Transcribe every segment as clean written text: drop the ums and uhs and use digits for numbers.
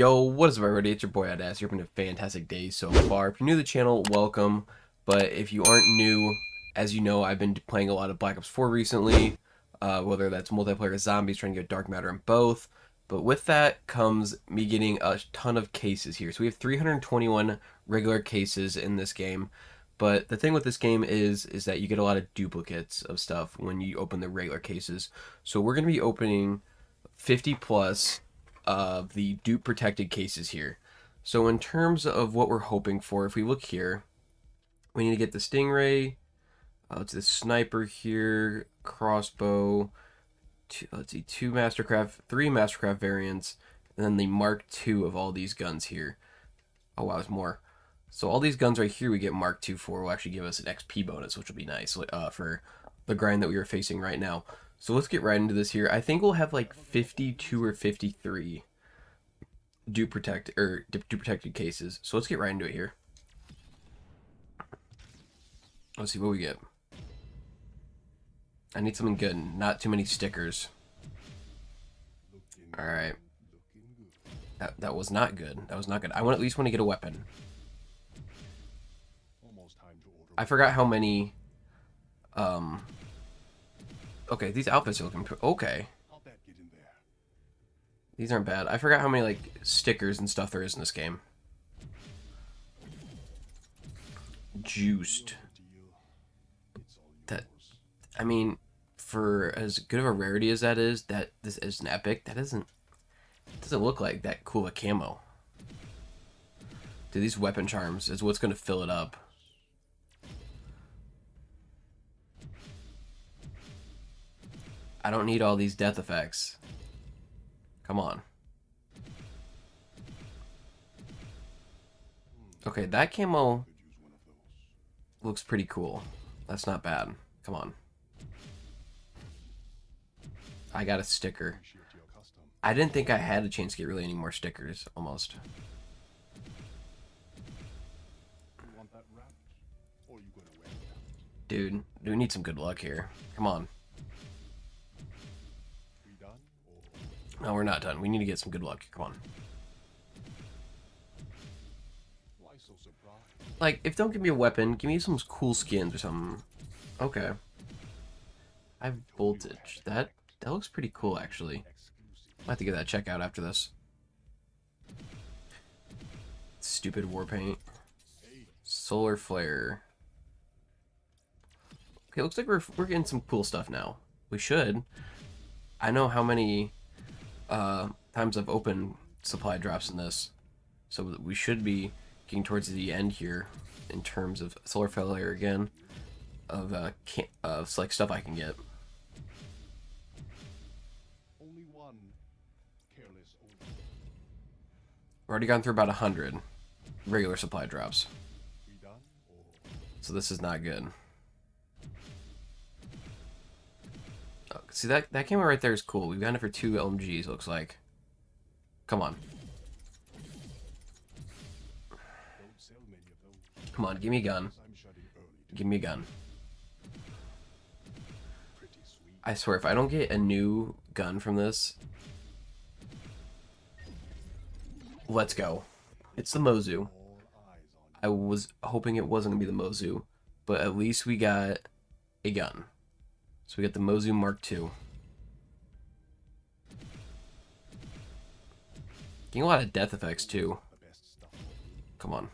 Yo, what is up everybody, it's your boy Adass. You're having a fantastic day so far. If you're new to the channel, welcome. But if you aren't new, as you know, I've been playing a lot of Black Ops 4 recently, whether that's multiplayer or zombies, trying to get dark matter in both. But with that comes me getting a ton of cases here. So we have 321 regular cases in this game. But the thing with this game is that you get a lot of duplicates of stuff when you open the regular cases. So we're going to be opening 50 plus of the dupe protected cases here. So in terms of what we're hoping for, if we look here, we need to get the Stingray, it's the sniper here, crossbow, two Mastercraft, three Mastercraft variants, and then the Mark II of all these guns here. Oh wow, there's more. So all these guns right here we get Mark II for will actually give us an XP bonus, which will be nice for the grind that we were facing right now. So let's get right into this here. I think we'll have like 52 or 53 dupe protected cases. So let's get right into it here. Let's see what we get. I need something good, not too many stickers. All right. That was not good. That was not good. I want at least want to get a weapon. I forgot how many, okay, these outfits are looking, okay. These aren't bad. I forgot how many, like, stickers and stuff there is in this game. Juiced. That, I mean, for as good of a rarity as that is, that this is an epic, that isn't, it doesn't look like that cool a camo. Dude, these weapon charms is what's going to fill it up. I don't need all these death effects. Come on. Okay, that camo looks pretty cool. That's not bad. Come on. I got a sticker. I didn't think I had a chance to get really any more stickers, almost. Dude, we need some good luck here. Come on. No, we're not done. We need to get some good luck. Come on. Like, if don't give me a weapon, give me some cool skins or something. Okay. I have voltage. That looks pretty cool, actually. I'll have to get that check out after this. Stupid war paint. Solar flare. Okay, looks like we're getting some cool stuff now. We should. I know how many times I've opened supply drops in this, so we should be getting towards the end here in terms of solar failure again of select stuff I can get. Only one careless. We've already gone through about 100 regular supply drops, so this is not good. See, that camera right there is cool. We've gotten it for 2 LMGs, looks like. Come on. Come on, give me a gun. Give me a gun. I swear, if I don't get a new gun from this... Let's go. It's the Mozu. I was hoping it wasn't going to be the Mozu, but at least we got a gun. So we got the Mozu Mark II. Getting a lot of death effects too. Come on.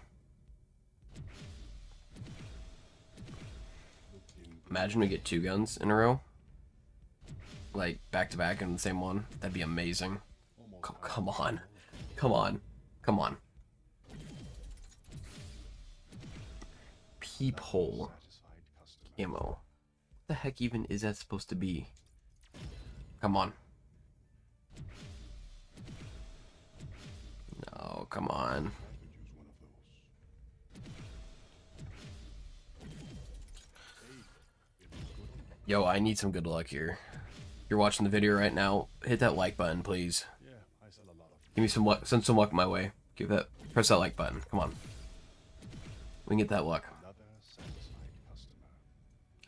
Imagine we get 2 guns in a row. Like back to back in the same one. That'd be amazing. Come on. Come on. Come on. Peephole ammo. The heck even is that supposed to be? Come on. No, come on. Yo, I need some good luck here. If you're watching the video right now, hit that like button, please. Give me some luck, send some luck my way. Press that like button. Come on. We can get that luck.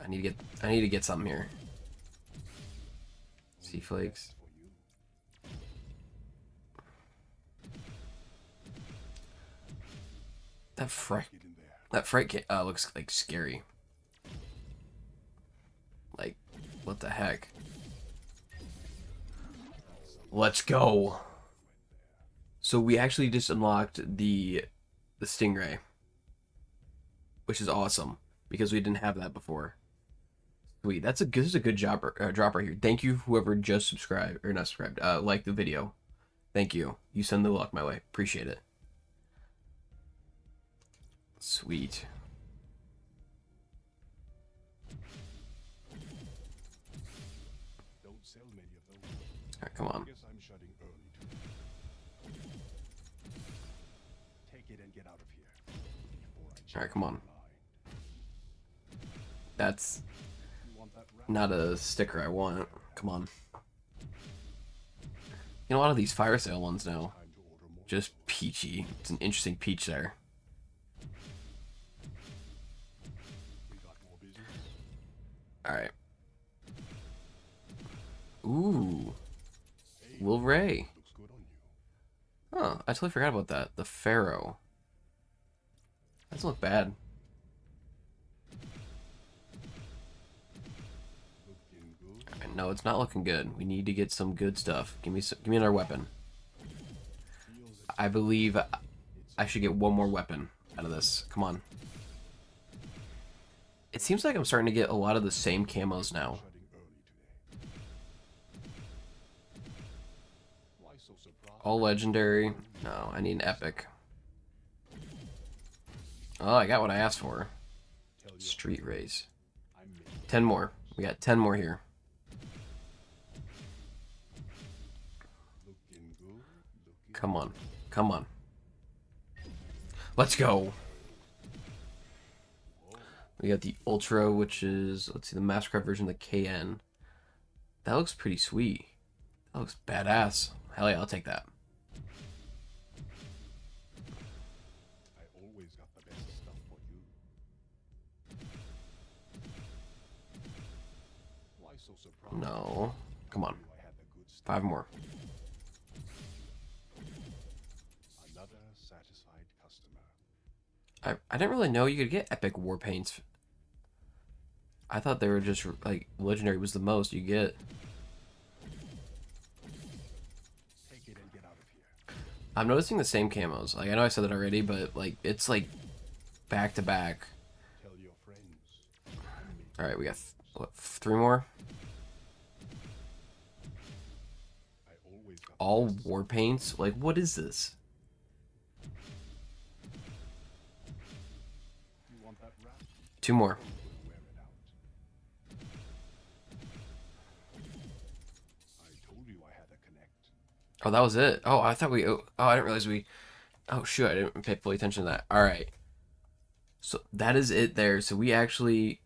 I need to get something here. Sea flakes. That freight kit looks like scary. Like, what the heck? Let's go. So we actually just unlocked the Stingray, which is awesome because we didn't have that before. Sweet, that's a good job drop right here. Thank you, whoever just subscribed or not subscribed, liked the video. Thank you. You send the luck my way. Appreciate it. Sweet. Don't sell many of those. All right, come on. Guess I'm shutting early. Take it and get out of here. All right, come on. That's not a sticker I want. Come on. You know, a lot of these fire sale ones now, just peachy. It's an interesting peach there. All right. Ooh, Will Ray. Huh, I totally forgot about that. The Pharaoh. That doesn't look bad. Right, no, it's not looking good. We need to get some good stuff. Give me another weapon. I believe I should get one more weapon out of this. Come on. It seems like I'm starting to get a lot of the same camos now. All legendary. No, I need an epic. Oh, I got what I asked for. Street race. 10 more. We got 10 more here. Come on. Come on. Let's go. We got the Ultra, which is, let's see, the Mastercraft version of the KN. That looks pretty sweet. That looks badass. Hell yeah, I'll take that. I always got the best stuff for you. Why so surprised? No. Come on. 5 more. Another satisfied customer. I didn't really know you could get epic war paints. I thought they were just like legendary was the most you get. Take it and get out of here. I'm noticing the same camos. Like I know I said that already, but like it's like back to back. Tell your friends. All right, we got what, 3 more. All war paints? Like what is this? Two more. Oh, that was it. Oh, I thought we. Oh, I didn't realize we. Oh shoot, I didn't pay full attention to that. All right. So that is it there. So we actually.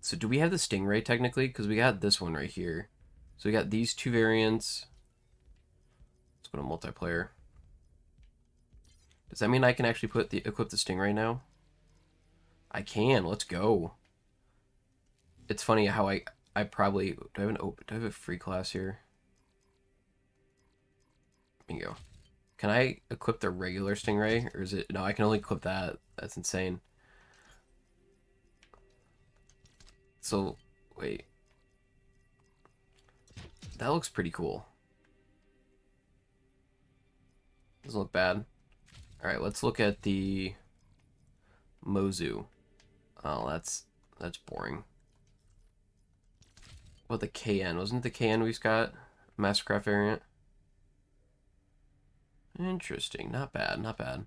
So do we have the Stingray technically? Because we got this one right here. So we got these 2 variants. Let's put a multiplayer. Does that mean I can actually put the equip the Stingray now? I can. Let's go. It's funny how I probably do I have an open, do I have a free class here? Bingo. Can I equip the regular Stingray or is it no? I can only equip that. That's insane. So wait, that looks pretty cool. Doesn't look bad. All right, let's look at the Mozu. Oh, that's boring. What the KN? Wasn't it the KN we've got? Mastercraft variant. Interesting. Not bad. Not bad.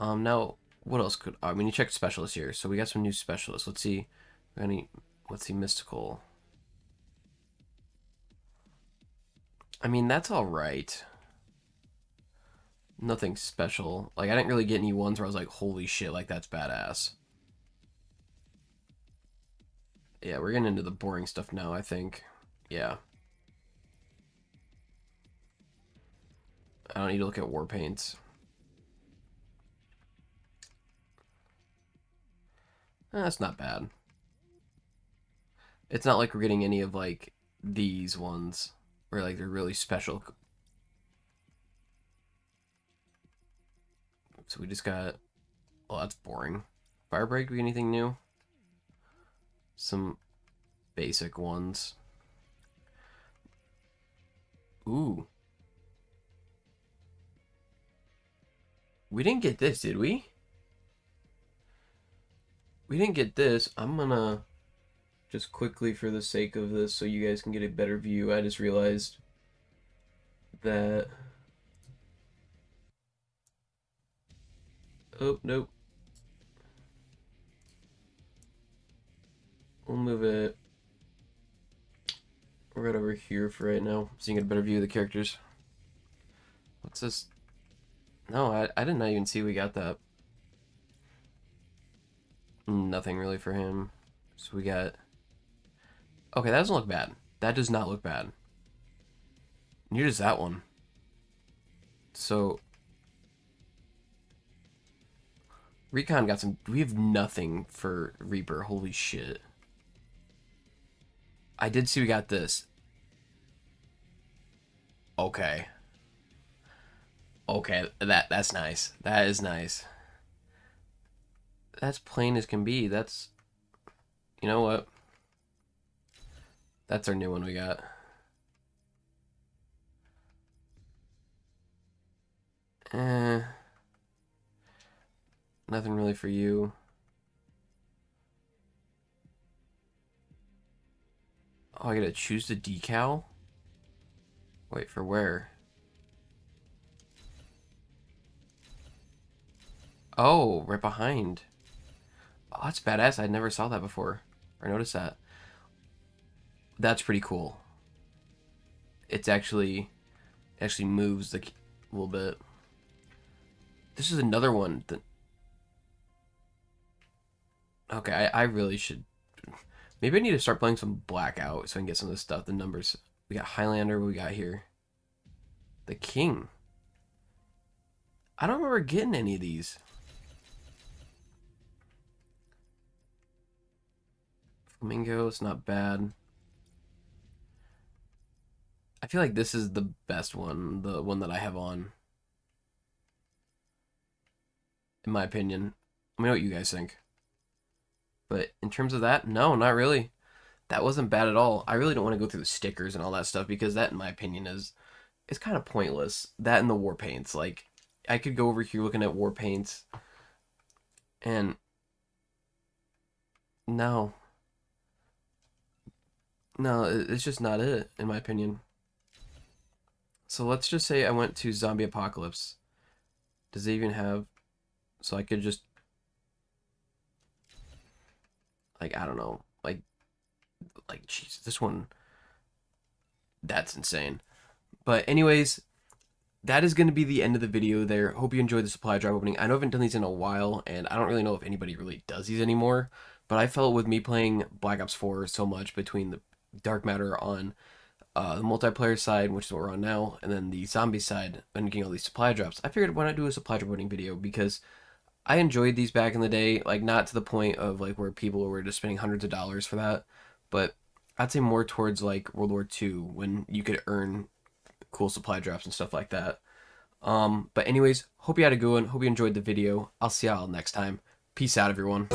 Now what else could I mean? You checked specialists here, so we got some new specialists. Let's see. Any? Let's see. Mystical. I mean, that's all right. Nothing special. Like I didn't really get any ones where I was like, holy shit, like that's badass. Yeah, we're getting into the boring stuff now, I think. Yeah. I don't need to look at war paints. That's not bad. It's not like we're getting any of like these ones where like they're really special. So we just got... Well, that's boring. Firebreak, anything new? Some basic ones. Ooh. We didn't get this, did we? We didn't get this. I'm gonna just quickly, for the sake of this, so you guys can get a better view. I just realized that... Oh, nope. We'll move it right over here for right now, so you can get a better view of the characters. What's this? No, I did not even see we got that. Nothing really for him. So we got... Okay, that doesn't look bad. That does not look bad. Neither does that one. So... Recon got some... We have nothing for Reaper. Holy shit. I did see we got this. Okay. Okay, that's nice. That is nice. That's plain as can be. That's... You know what? That's our new one we got. Nothing really for you. Oh, I gotta choose the decal? Wait, for where? Oh, right behind. Oh, that's badass. I never saw that before. Or noticed that. That's pretty cool. It's actually moves the little bit. This is another one that... Okay, I really should... Maybe I need to start playing some Blackout so I can get some of this stuff. The numbers. We got Highlander. What we got here? The King. I don't remember getting any of these. Flamingo. It's not bad. I feel like this is the best one. The one that I have on. In my opinion. Let me know what you guys think. But in terms of that, no, not really. That wasn't bad at all. I really don't want to go through the stickers and all that stuff because that, in my opinion, is kind of pointless. That and the war paints. Like, I could go over here looking at war paints. And... No. No, it's just not it, in my opinion. So let's just say I went to Zombie Apocalypse. Does it even have... So I could just... Like, I don't know, like, jeez, this one, that's insane. But anyways, that is going to be the end of the video there. Hope you enjoyed the supply drop opening. I know I haven't done these in a while, and I don't really know if anybody really does these anymore, but I felt with me playing Black Ops 4 so much between the Dark Matter on the multiplayer side, which is what we're on now, and then the zombie side, and getting all these supply drops, I figured why not do a supply drop opening video, because... I enjoyed these back in the day, like not to the point of like where people were just spending hundreds of dollars for that, but I'd say more towards like World War II when you could earn cool supply drops and stuff like that. But anyways, hope you had a good one. Hope you enjoyed the video. I'll see y'all next time. Peace out, everyone.